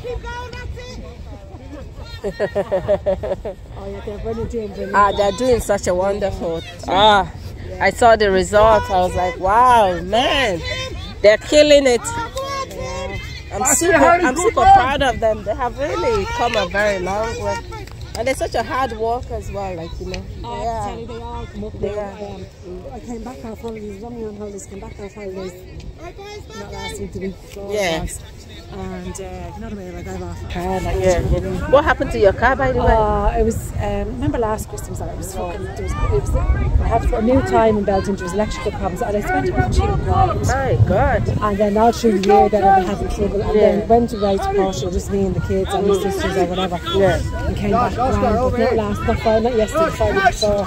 keep going, that's it. They're doing such a wonderful I saw the results. I was like, wow, man, they're killing it. I'm super proud of them. They have really come a very long way. And they're such a hard work as well, like, you know. I came back on holidays, running on holidays, came back on holidays, not last week, the week before. Yeah. And not a minute, I got off. What happened to your car, by the way? It was, remember last Christmas, I was fucking, I had for a new time in Belgium, there was electrical problems, and I spent about 2 hours. My God. And then all through the year, then I was having trouble, and then went to Rides Portugal, just me and the kids and my sisters or whatever, and came back around, but not last, not far, not yesterday, the Friday before,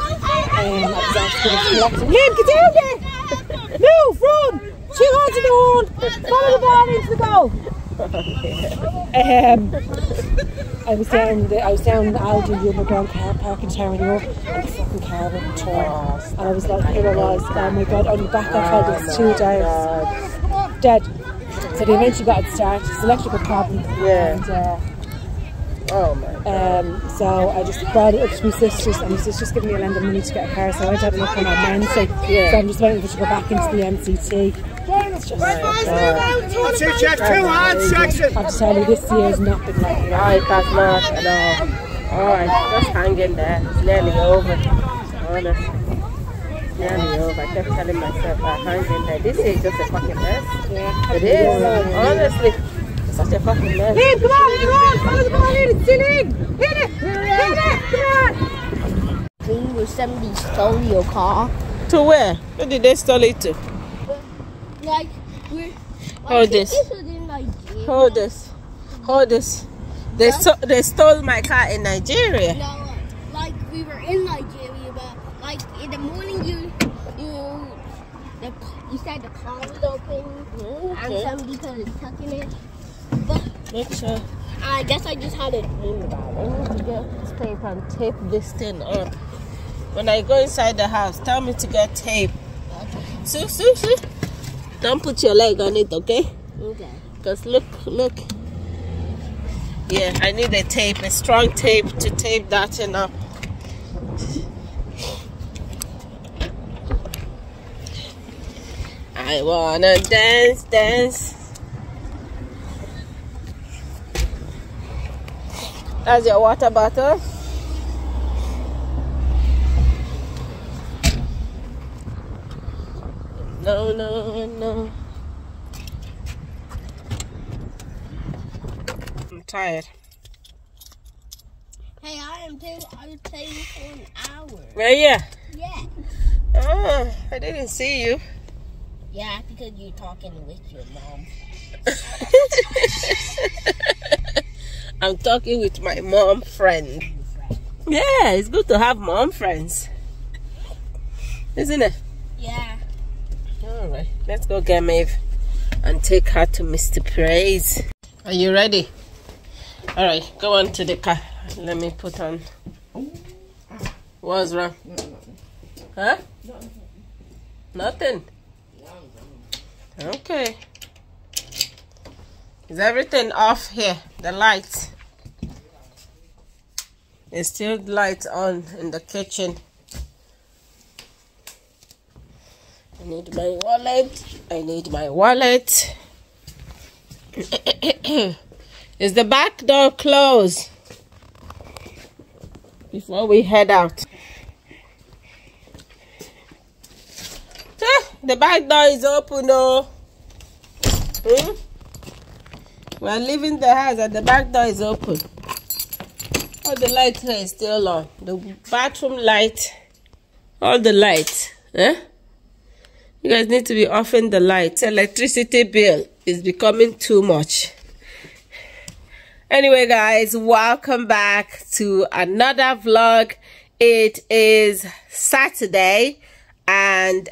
I was actually collecting. Liam, get down there! Move, run! 2 hours in the horn! Follow the ball into the goal! I was down Aldi in the underground car park in Tower York, and the fucking car went to turn. And I was like, here I was, oh my God, only back off all these 2 days. Dead. So they eventually got it started. It's an electrical problem. Yeah. And, oh my God. So I just brought it up to my sisters, and my sisters giving me a lend of money to get a car, so I went to have a look on my Wednesday. So I'm just waiting for it to go back into the MCT. I'm sorry, this year has not been like that. It has not at all. Alright, just hang in there. It's nearly over. Honestly. It's nearly over. I kept telling myself, hang in there. This is just a fucking mess. Yeah. It is. Honestly. It's such a fucking mess. Liam, come on, come on. Follow the ball in. It's still in. Hit it. Hit it. Come on. I think when somebody stole your car. To where? Where did they steal it to? Like, hold this. Hold this. Hold this. They stole my car in Nigeria. No, like we were in Nigeria, but like in the morning you said the car was open and somebody started tucking it. But make sure. I guess I just had a dream about it. I need to get this paper and tape this thing up. When I go inside the house, tell me to get tape. Okay. Sue. Don't put your leg on it, okay? Okay. Because look. Yeah, I need a tape, a strong tape to tape that thing up. I wanna dance. That's your water bottle. No. I'm tired. Hey, I am too. I was playing for an hour. Were you? Yeah. Oh, I didn't see you. Yeah, because you're talking with your mom. I'm talking with my mom friend. Yeah, it's good to have mom friends. Isn't it? Yeah. Alright, let's go get Maeve and take her to Mr. Praise. Are you ready? Alright, go on to the car. Let me put on. What's wrong? Huh? Nothing? Okay. Is everything off here? The lights? There's still lights on in the kitchen. I need my wallet. Is the back door closed? Before we head out. The back door is open though. We're leaving the house and the back door is open. All the lights here is still on. The bathroom light. All the lights. You guys need to be offing the lights. Electricity bill is becoming too much. Anyway, guys, welcome back to another vlog. It is Saturday, and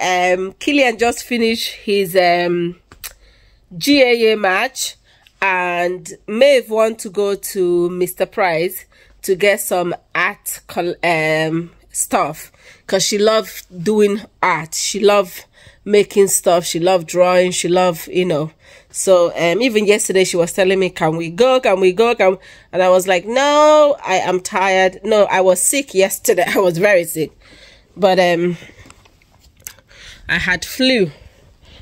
Killian just finished his GAA match, and Maeve wants to go to Mr. Price to get some art stuff, because she loved doing art, she loved making stuff, she loved drawing, she loved, you know. So even yesterday she was telling me, can we go, and I was like, no, I am tired. No, I was sick yesterday, I was very sick, but I had flu,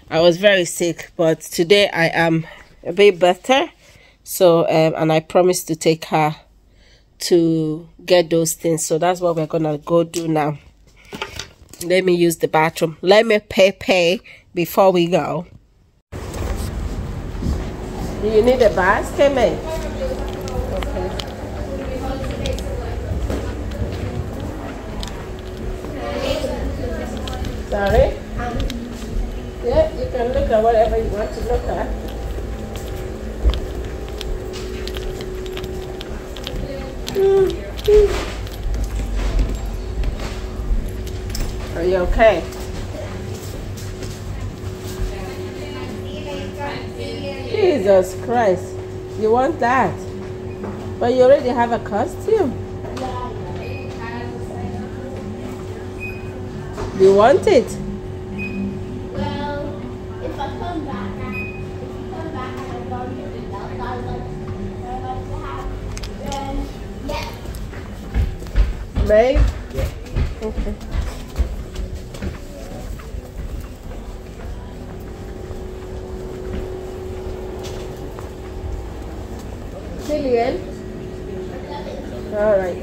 I was very sick, but today I am a bit better. So and I promised to take her to get those things, so that's what we're gonna go do now. Let me use the bathroom, let me pay before we go. Do you need a basket, man? Okay. Sorry? Yeah, you can look at whatever you want to look at. Are you okay? Jesus Christ, you want that? But you already have a costume. You want it? Well, if I come back, and I don't get it out, I like to have, then yes. May? Yeah. Okay. Million. All right.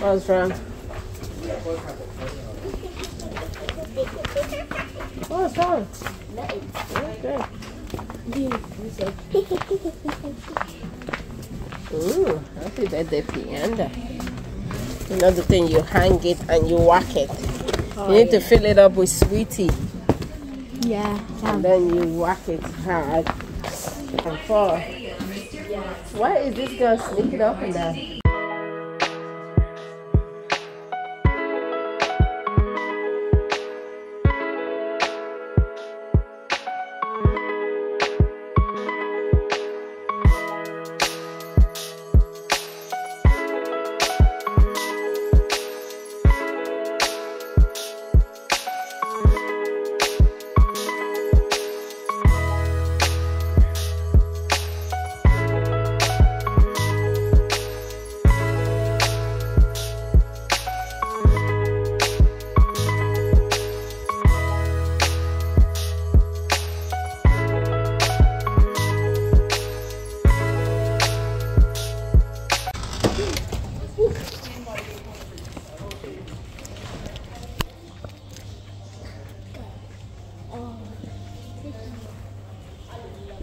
What's wrong? What's wrong? Okay. Ooh, happy birthday, Pianda. Another thing, you hang it and you whack it. Oh, you need to fill it up with sweetie. Yeah. And then you whack it hard and fall. Why is this girl sneaking up in there?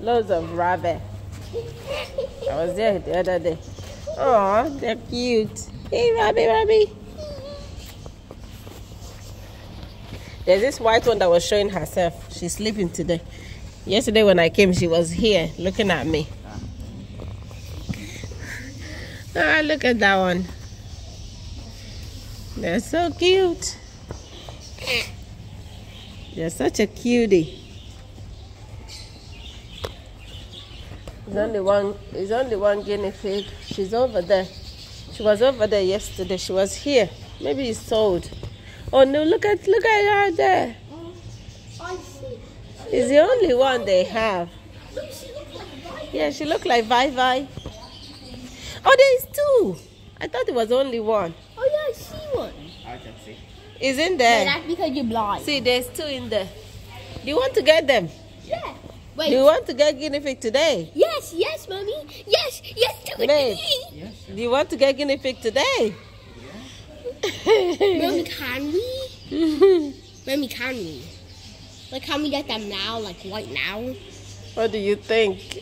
Loads of rabbit. I was there the other day. Oh, they're cute. Hey, rabbit. There's this white one that was showing herself. She's sleeping today. Yesterday when I came, she was here looking at me. Ah, look at that one. They're so cute. They're such a cutie. It's only one guinea pig. She's over there. She was over there yesterday. She was here. Maybe it's sold. Oh no! Look at her there. I see. It's the only one they have. Look, she looks like Vi-Vi. Yeah, she looked like Vi-Vi. Oh, there is two. I thought it was only one. Oh yeah, I see one. I can see. It's in there. No, that's because you're blind. See, there's two in there. Do you want to get them? Yeah. Wait. Do you want to get guinea pig today? Yes, mommy. Yes, do it. Yes. Do you want to get guinea pig today? Yeah. Mommy, can we? Mommy, can we? Like, can we get them now? Like, right now? What do you think?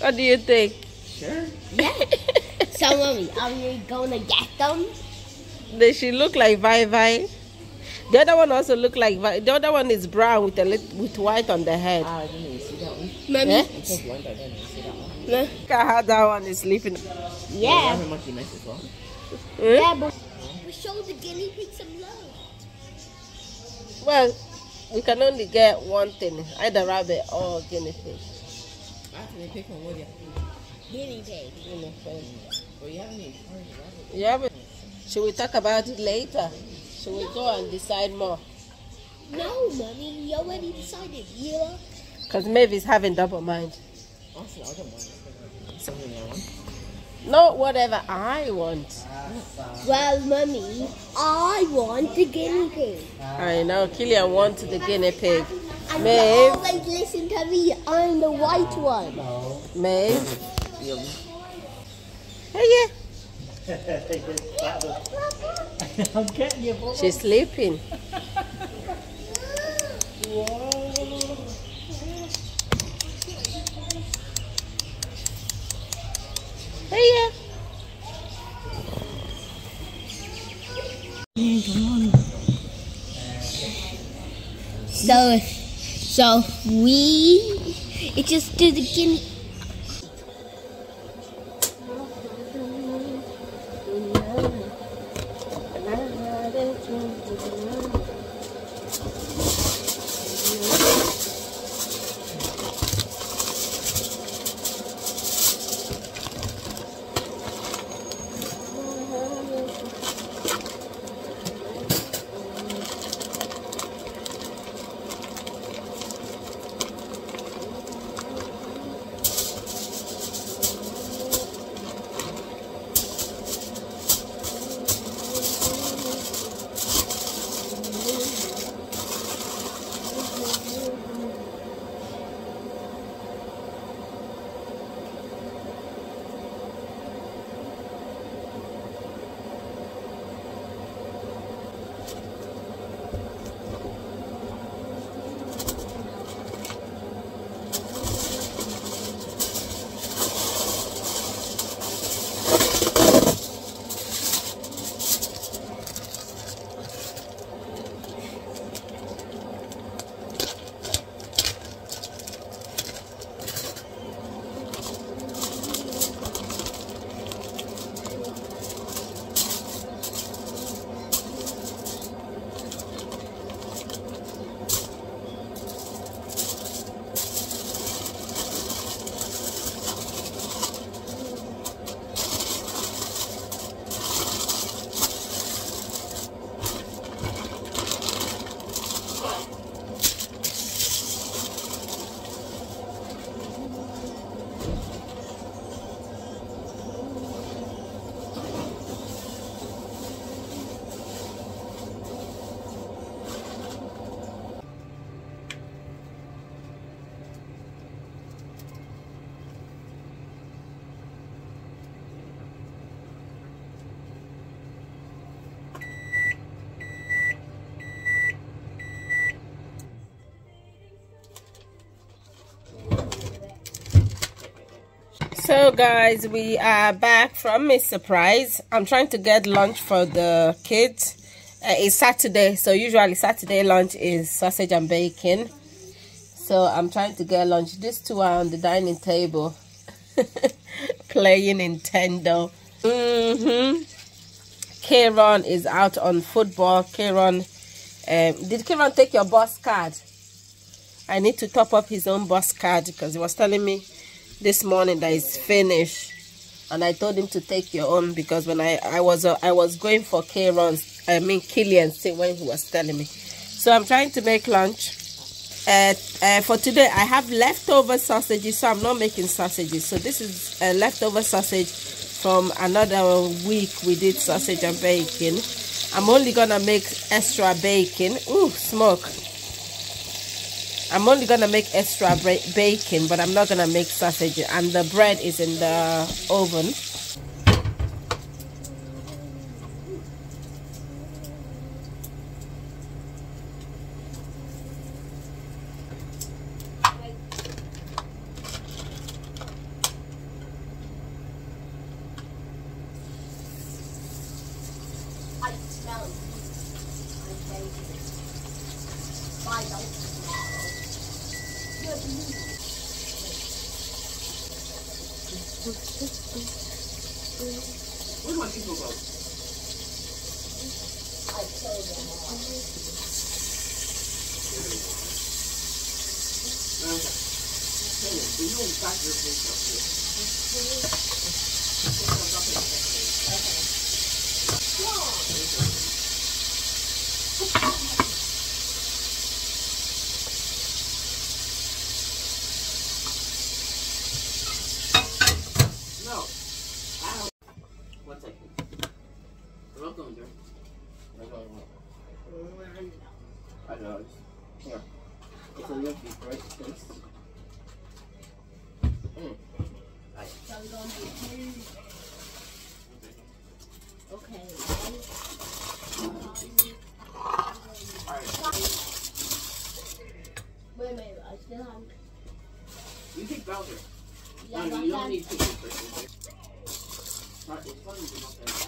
What do you think? Sure. Yeah. So, mommy, are we gonna get them? Does she look like Vi-Vi? The other one also look like Vi. The other one is brown with a little, with white on the head. I didn't even see that one. Mommy, eh? I just wonder, I didn't see that one. No. Look at how that one is sleeping. Yeah. Yeah, but we show the guinea pig some love. Well, You can only get one thing, either rabbit or guinea pig. Guinea pig or what? Guinea pig. Guinea pig. Well, you haven't encouraged rabbit. You haven't. Should we talk about it later? Should we go and decide more? No, mommy, we already decided. Yeah. Because Mavis having double mind. Not whatever I want. Well, mommy, I want the guinea pig. I know, Killian wants the guinea pig. And Maeve, you always listen to me. I'm the white one. Maeve. Hey, yeah. I'm getting you, boy. She's sleeping. Hey, yeah. So we just did the guinea. So guys, we are back from a surprise. I'm trying to get lunch for the kids. It's Saturday, so usually Saturday lunch is sausage and bacon. So I'm trying to get lunch. These two are on the dining table playing Nintendo. Kieran is out on football. Kieran, did Kieran take your bus card? I need to top up his own bus card because he was telling me this morning that is finished, and I told him to take your own because when I was going for Killian's thing when he was telling me. So I'm trying to make lunch. For today I have leftover sausages, so I'm not making sausages. So this is a leftover sausage from another week we did sausage and bacon. I'm only gonna make extra bacon. Ooh, smoke. I'm only going to make extra bacon, but I'm not going to make sausage. And the bread is in the oven. 的，这也不用80分小时。No, I don't. One second. Welcome, dear. I know. Here. It's a little bit bright taste. Right. Okay. Wait, I still have. You take Bowser. Yeah, no, you don't need to take it first. Right, it's funny to not have that.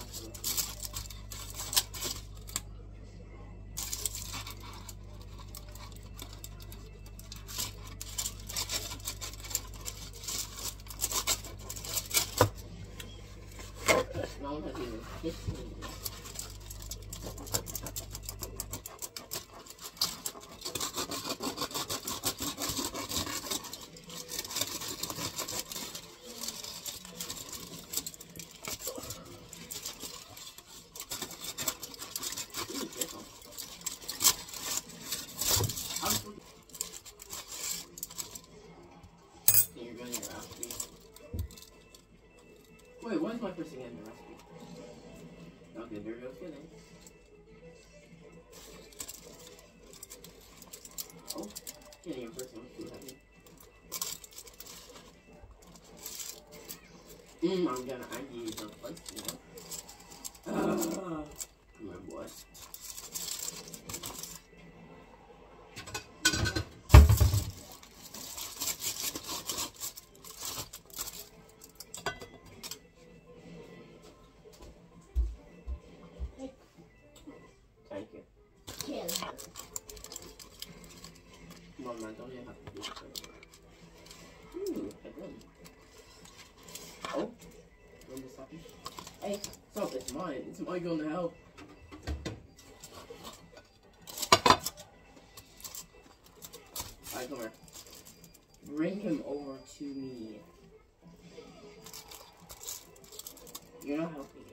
Wait, what is my first thing in the recipe? Okay, there goes filling. Oh, getting your first one too heavy. I need some spice now. Come on, boy. I don't even have to do it. Oh, remember something? Hey, stop! It's mine. It's my going to help. Alright, come here. Bring him over to me. You're not helping him.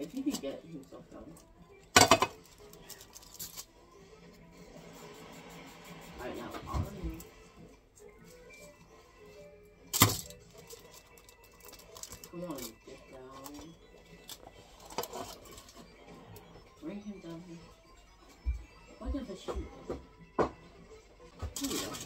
If he can get himself down. Right now, all I need. Come on, get down. Bring him down here. Why does it shoot? Here we go. Right.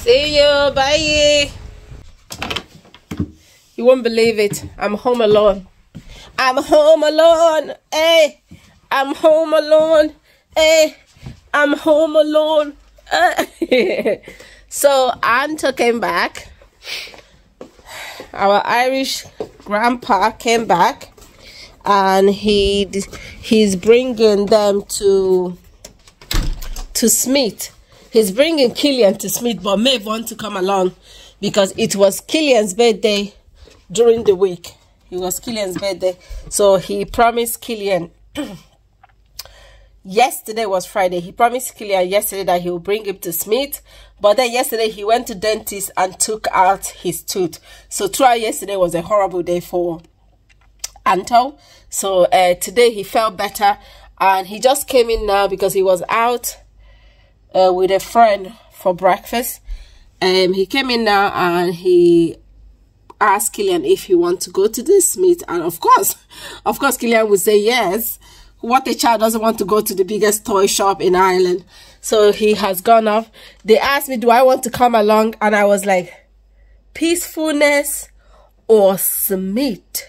See you, bye. You won't believe it. I'm home alone. I'm home alone. Hey, I'm home alone. Hey, I'm home alone. So Aunt came back. Our Irish grandpa came back, and he's bringing them to Smith. He's bringing Killian to Smith, but Maeve wants to come along because it was Killian's birthday during the week. It was Killian's birthday, so he promised Killian. Yesterday was Friday. He promised Killian yesterday that he will bring him to Smith, but then yesterday he went to dentist and took out his tooth. So throughout yesterday was a horrible day for Anto. So today he felt better, and he just came in now because he was out with a friend for breakfast. He came in now and he asked Killian if he wants to go to the Smith, and of course Killian would say yes. What a child doesn't want to go to the biggest toy shop in Ireland? So he has gone off. They asked me, do I want to come along? And I was like, peacefulness or Smith?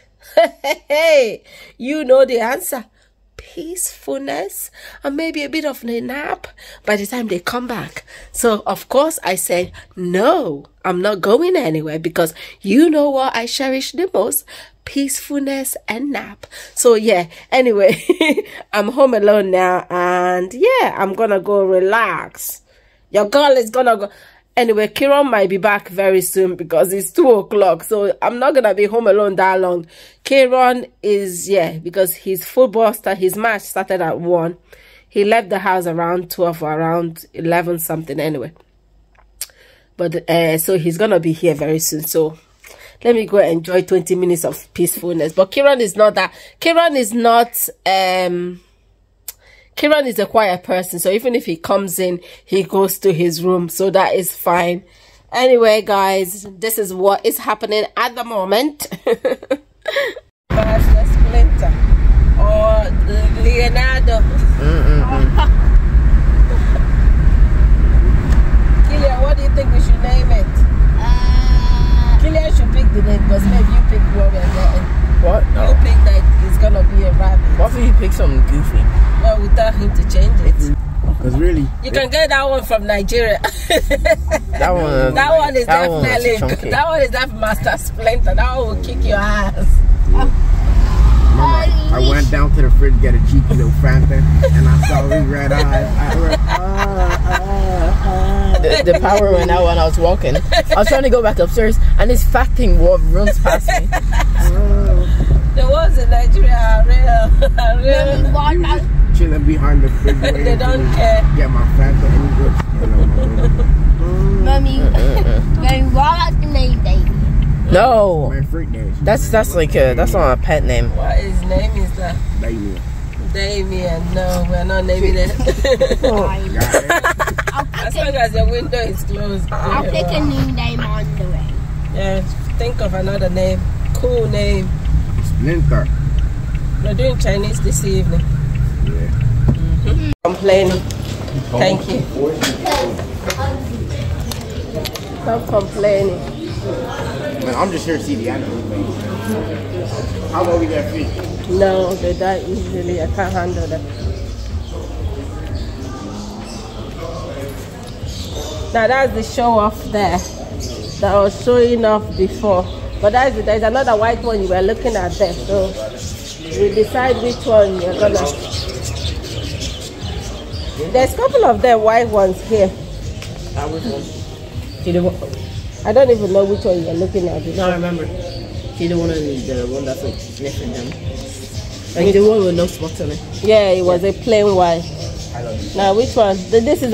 Hey, you know the answer. peacefulness and maybe a bit of a nap by the time they come back. So of course I said, no, I'm not going anywhere, because you know what I cherish the most? Peacefulness and nap. So yeah, anyway, I'm home alone now, and yeah, I'm gonna go relax. Your girl is gonna go. Anyway, Kiran might be back very soon because it's 2 o'clock. So I'm not going to be home alone that long. Kiran is, yeah, because his football start, his match started at 1. He left the house around 12 or around 11 something anyway. But so he's going to be here very soon. So let me go enjoy 20 minutes of peacefulness. But Kiran is not that. Kiran is not... Kiran is a quiet person, so even if he comes in, he goes to his room, so that is fine. Anyway, guys, this is what is happening at the moment. Splinter or Leonardo. Kilia, what do you think we should name it? Kilia should pick the name, because maybe you pick what we're getting. What? No. You pick that it's gonna be a rabbit. What if you pick something goofy? Well, we tell him to change it. Because really, you can get that one from Nigeria. That one is definitely. That one is that Master Splinter. That one will kick your ass. Mama, I went down to the fridge to get a cheeky little Fanta, and I saw these red eyes. I went, The power went out when I was walking. I was trying to go back upstairs, and this fat thing runs past me. The ones in Nigeria are real. Chilling behind the fridge. They don't care. Get my Fanta and goods. Mommy, when what is the name baby? No. That's not a pet name. What his name is that? Damien. Damien. No, we're not naming it. As long as the window is closed. I'll pick a new name on the way. Yeah, think of another name. Cool name. Splinter. We're doing Chinese this evening. Yeah. Mm-hmm. Complaining. Thank you. Stop complaining. Man, I'm just here to see the animals. How about we get feet? No, they die easily. I can't handle them. Now that's the show off there that I was showing off before. But there's another white one you were looking at there. So we decide which one you're gonna. There's a couple of them white ones here. I don't even know which one you're looking at. No, I remember. He the one is the one that's like sniffing him. Like the one with no spots on it. Yeah, it was a plain white. Now which one? This is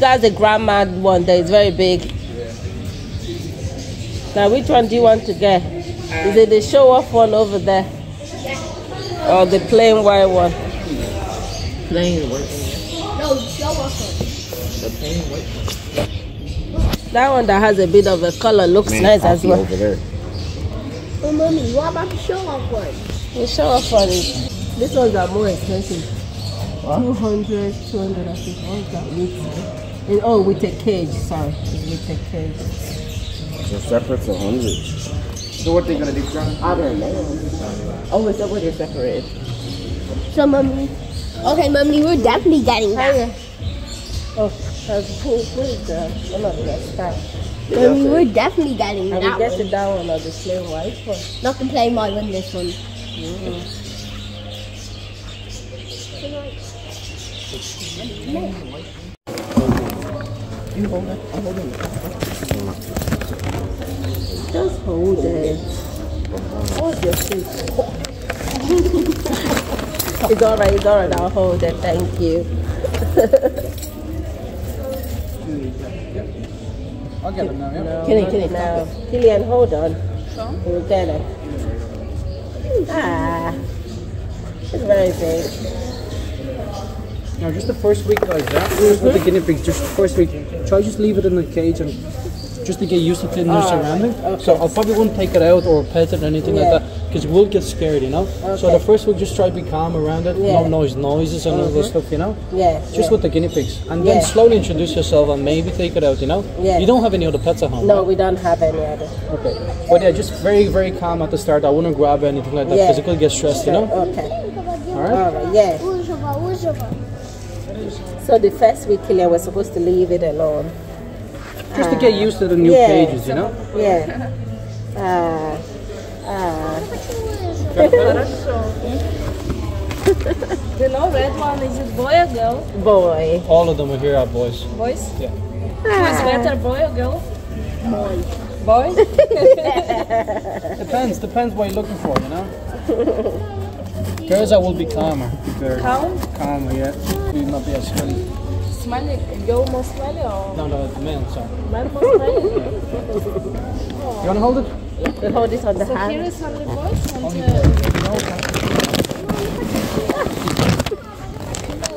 that's a grandma one that is very big. Now which one do you want to get? Is it the show off one over there? Or the plain white one? Plain white one. No, show off one. The plain white one. That one that has a bit of a color looks nice as well. Over there. Oh, mommy, what about the show-off one? The show-off one is... These ones are more expensive. What? 200, 200, I think. What is that with? And, oh, with a cage, sorry. With a cage. So separate's 100. So what are they going to do? I don't know. Oh, is that what they're separated? So, mommy... Okay, mommy, we're definitely getting that. Oh, that's cool. What is that? I'm not going to start. Mommy, we're definitely getting that one. Get that one or the plain white one? Not the plain white one, this one. You hold it. I'm holding it. Just hold it. Hold your feet. It's alright, it's alright. I'll hold it. Thank you. I'll get it now, yeah? Get it now. Killian, hold on. Sure. We'll get it. Ah. It's very big. Now, just the first week like that, with the guinea pigs, just the first week, try just leave it in the cage and just to get used to cleaning the surrounding. Okay. So I probably won't take it out or pet it or anything like that, because we'll get scared, you know? Okay. So the first week, just try to be calm around it, no noises and all that stuff, you know? Yeah. Just with the guinea pigs. And then slowly introduce yourself and maybe take it out, you know? Yeah. You don't have any other pets at home? No, right? We don't have any other. Okay. But yeah, just very, very calm at the start. I wouldn't grab anything like that because it could get stressed, you know? Okay. Alright? Alright, yeah. So the first week here we're supposed to leave it alone. Just to get used to the new pages, you know? Yeah. The red one, is it boy or girl? Boy. All of them here are boys. Boys? Yeah. Who's better, boy or girl? Boy. Boy? Depends what you're looking for, you know? Girls, I will be calmer. Calm? Calmer, yeah. You will not be as smelly. Smelly? Girl more smelly or? No, the man, sorry. Man more smelly? You want to hold it? Yeah. Hold it on the hand. So here is only boys and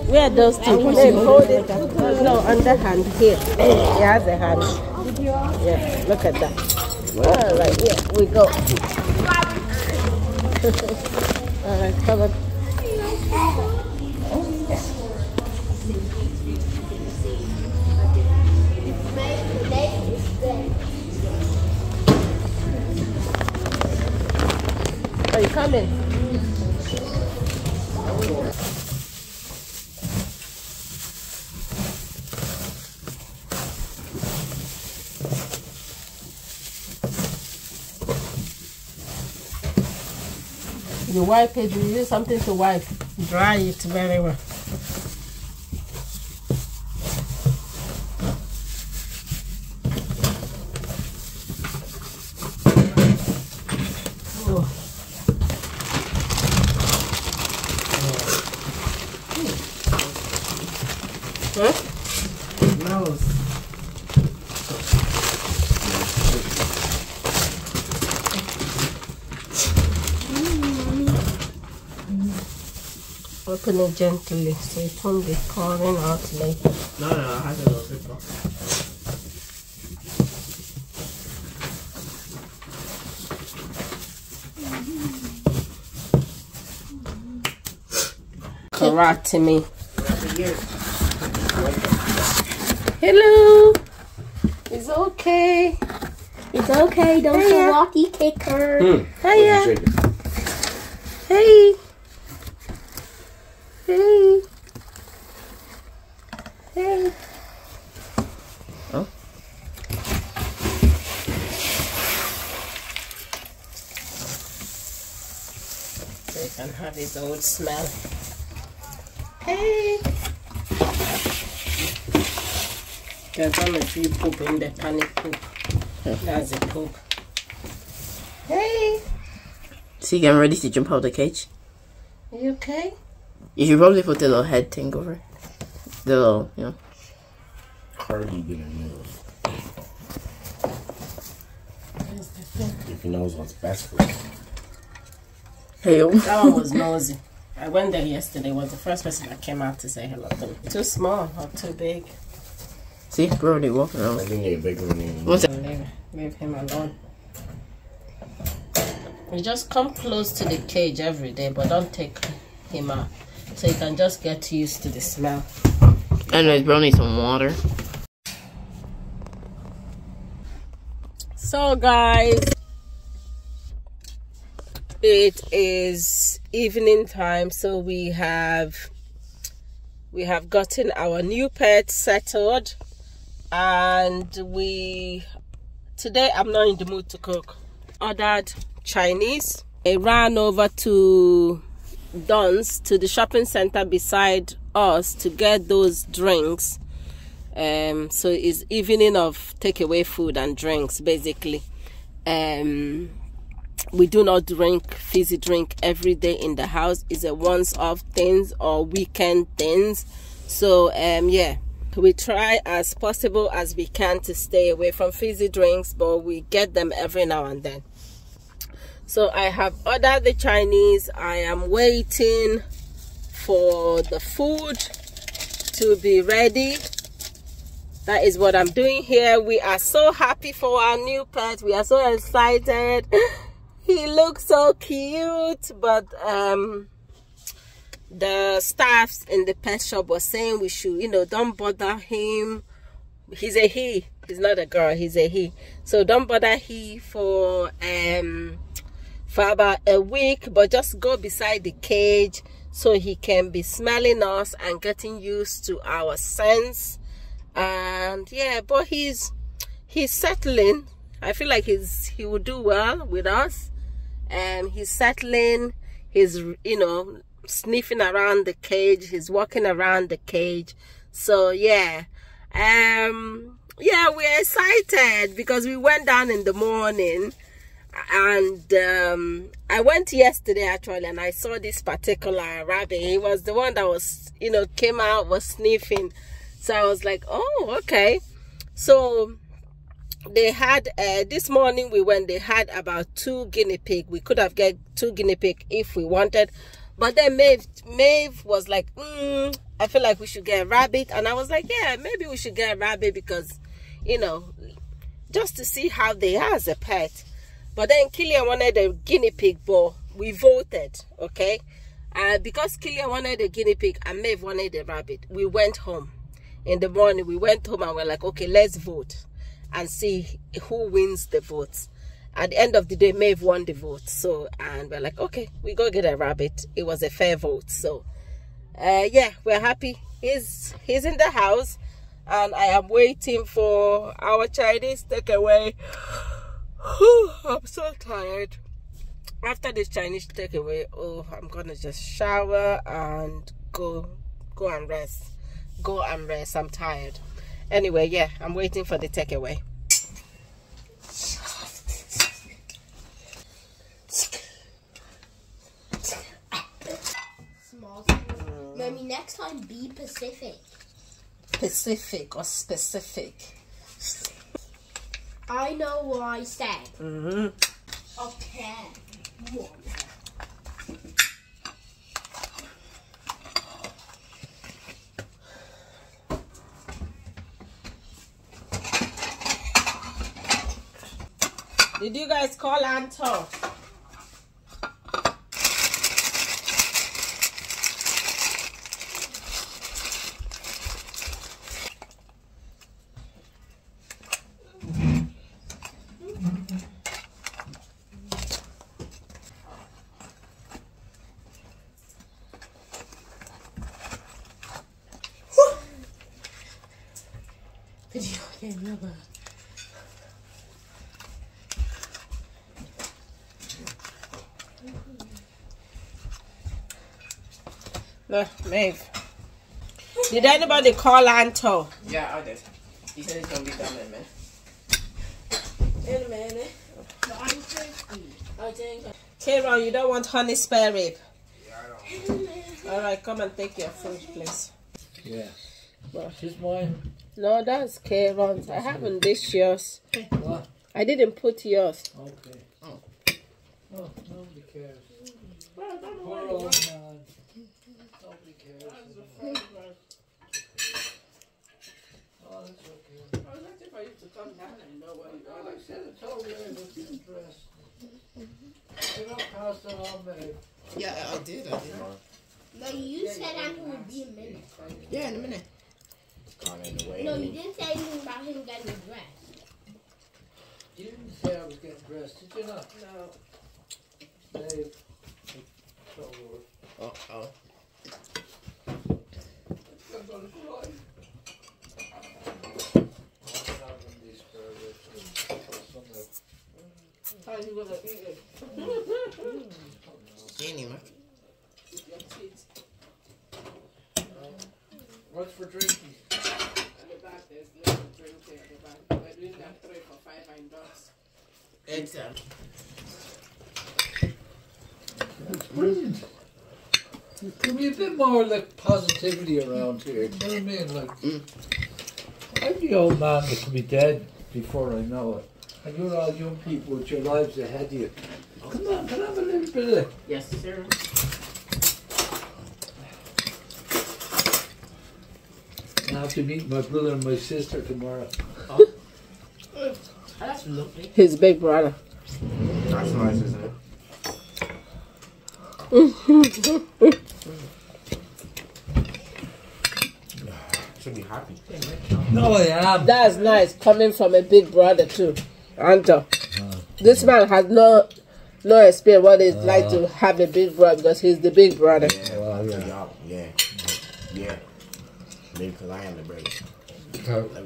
where are those two? Hold it. No, on the hand. Here. He has a hand. Yeah, look at that. All right, here we go. All right, come on. Are you coming? You wipe it, you use something to wipe. Dry it very well. Open it gently so it won't be pouring out later. No, I had it all before. Karate me. Hello. It's okay. It's okay. Don't you walkie kicker. Hiya. Hey. Hey. Hey. Huh? So you can have his old smell. Hey. There's only few poop in the tiny poop. That's the poop. Hey. See, I'm ready to jump out of the cage. Are you okay? You should probably put the little head thing over. The little, you know. Where's the thing? If he knows what's best for him. Hello. That one was nosy. I went there yesterday, was the first person that came out to say hello to me. Too small or too big. See, we're already walking around. I think you're a big one. What's that? Leave him alone. You just come close to the cage every day, but don't take him out. So you can just get used to the smell. Anyways, bro, need some water. So guys, it is evening time, so we have gotten our new pet settled, and today I'm not in the mood to cook. Ordered Chinese. I ran over to Don's, to the shopping center beside us, to get those drinks. So it's evening of takeaway food and drinks, basically. We do not drink fizzy drink every day in the house. It's a once-off things or weekend things. So yeah, we try as possible as we can to stay away from fizzy drinks, but we get them every now and then. So I have ordered the Chinese. I am waiting for the food to be ready. That is what I'm doing here. We are so happy for our new pet. We are so excited. He looks so cute. But the staffs in the pet shop were saying we should, you know, don't bother him. He's a he. He's not a girl. He's a he. So don't bother him for about a week, but just go beside the cage so he can be smelling us and getting used to our scents. And yeah, but he's settling. I feel like he will do well with us. And he's settling. He's, you know, sniffing around the cage. He's walking around the cage. So yeah, yeah, we're excited because we went down in the morning. And I went yesterday actually, and I saw this particular rabbit. He was the one that was, you know, came out, was sniffing. So I was like, oh, okay. So they had this morning we went, they had about 2 guinea pigs. We could have get 2 guinea pigs if we wanted, but then Maeve was like, I feel like we should get a rabbit. And I was like, yeah, maybe we should get a rabbit because, you know, just to see how they are as a pet. But then Killian wanted a guinea pig, but we voted, okay? Because Killian wanted a guinea pig and Maeve wanted a rabbit, we went home. In the morning, we went home and we're like, okay, let's vote and see who wins the votes. At the end of the day, Maeve won the vote. So, and we're like, okay, we go get a rabbit. It was a fair vote. So, yeah, we're happy. He's in the house, and I am waiting for our Chinese takeaway. I'm so tired after this Chinese takeaway. Oh, I'm gonna just shower and go and rest. I'm tired. Anyway, yeah, I'm waiting for the takeaway. Small. Mommy, next time be Pacific. Pacific or specific. I know what I said. Okay. One. Did you guys call Anto? Look, Maeve. Did anybody call Anto? Yeah, I did. He said it's gonna be done in a minute. In a minute. But I'm thirsty. I think. Kieran, you don't want honey spare rib? Yeah, I don't. All right, come and take your food, please. Yeah. That's is mine. No, that's Kieran's. I haven't dished yours. What? I didn't put yours. Okay. Oh. Oh, nobody cares. Well, don't worry. Nobody cares. Oh, that's okay. I was waiting for you to come down and know what you want. I said it's all there with your dress. You don't pass it on, babe. Yeah, I did. I did. No, you said Anto would be in a minute. Yeah, in a minute. No, you didn't say anything about him getting dressed. You didn't say I was getting dressed, did you not? No. Dave. Uh oh. How are you gonna eat it? Anyway. What's for drinking? At the back, there's no drink there at the back. We're doing that 3 for $5 and dogs. Exactly. That's brilliant. There can be a bit more like positivity around here. You know what I mean? Like, I'm the old man that could be dead before I know it. And you're all young people with your lives ahead of you. Come on, can I have a little bit of it? Yes, sir. I have to meet my brother and my sister tomorrow. Oh. Oh, that's lovely. His big brother. That's nice, isn't it? Should be happy. No, I am. That's nice, coming from a big brother too, Anto. This man has no no experience what it's like to have a big brother, because he's the big brother. Yeah, well, I'm the dog. Yeah, yeah. Maybe because I am the brother.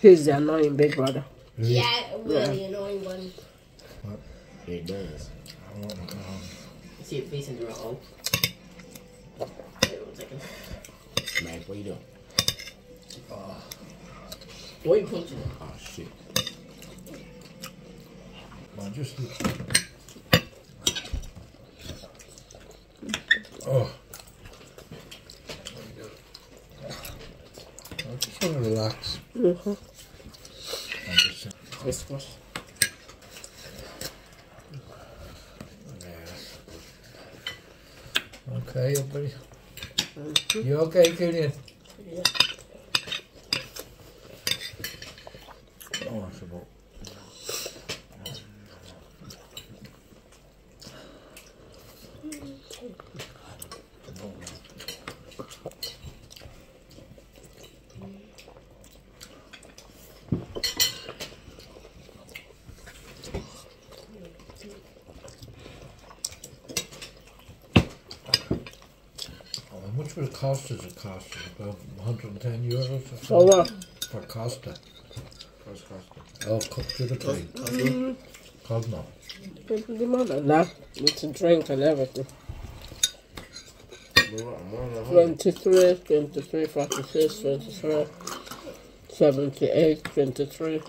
He's the annoying big brother. Yeah, we're the annoying one. What? It does. I want to go home. See your face in the roll. Wait 1 second. Man, what you doing? What are you punching? Oh, shit. Man, just... Oh. I just want to relax. Mm-hmm. I'm just saying. Christmas. Okay, buddy. You okay, Julian? Yeah. Oh, that's Which was Costa? Is it Costa? About 110 euros or something? Oh, what? For Costa. Where's Costa? Oh, to the plane. Mm-hmm. Cosmo. No, it's a drink and everything. 23, 23, 46, 23, 78, 23,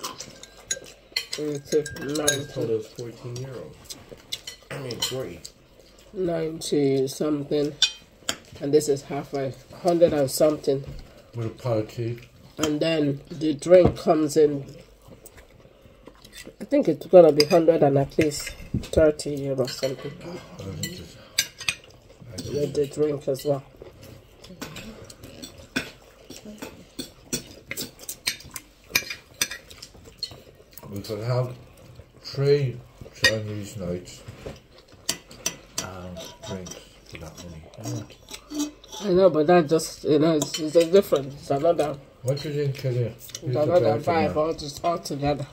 26, 90. I thought it was 14 euros. I mean, 40. 90 something. And this is halfway, 100 and something. With a pot of tea. And then the drink comes in, I think it's going to be 100 and at least 30 euros or something. With the drink as well. We could have 3 Chinese nights and drinks for that money. Mm. I know, but that just, you know, it's a different, it's another... What you think, Kelly? It's another vibe, all together.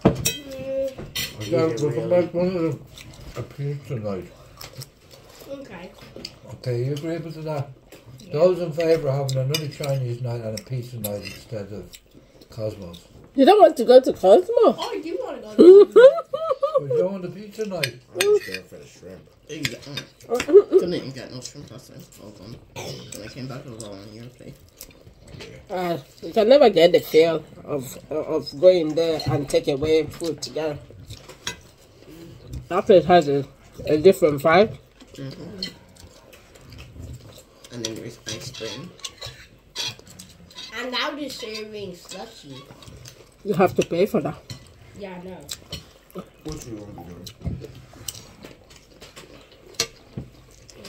Yeah, we can make one of a piece tonight. Okay. Okay, you agree with that? Yeah. Those in favour of having another Chinese night and a pizza night instead of Cosmos. You don't want to go to Cosmos? Oh, I do want to go to Cosmos. We're going to pizza night. I'm just going for the shrimp. Exactly. Couldn't even get no shrimp last time. Hold on. When I came back, it was all on your plate. You can never get the feel of going there and take away food together. That place has a different vibe. Mm-hmm. And then there's ice cream. And now they're serving slushy. You have to pay for that. Yeah, I know. What do you want to do?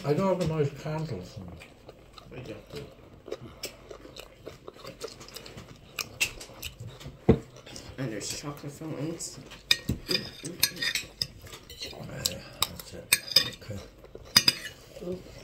I don't have a nice candle for me. I got to. And there's chocolate fillings. That's it. Okay.